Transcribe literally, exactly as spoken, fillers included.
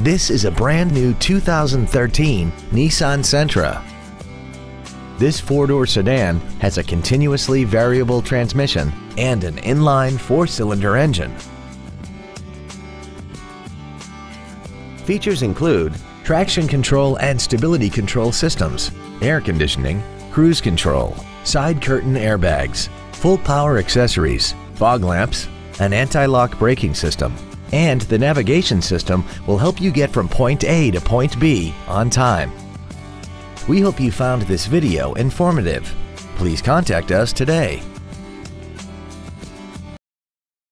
This is a brand new two thousand thirteen Nissan Sentra. This four-door sedan has a continuously variable transmission and an inline four-cylinder engine. Features include traction control and stability control systems, air conditioning, cruise control, side curtain airbags, full power accessories, fog lamps, an anti-lock braking system, and the navigation system will help you get from point A to point B on time. We hope you found this video informative. Please contact us today.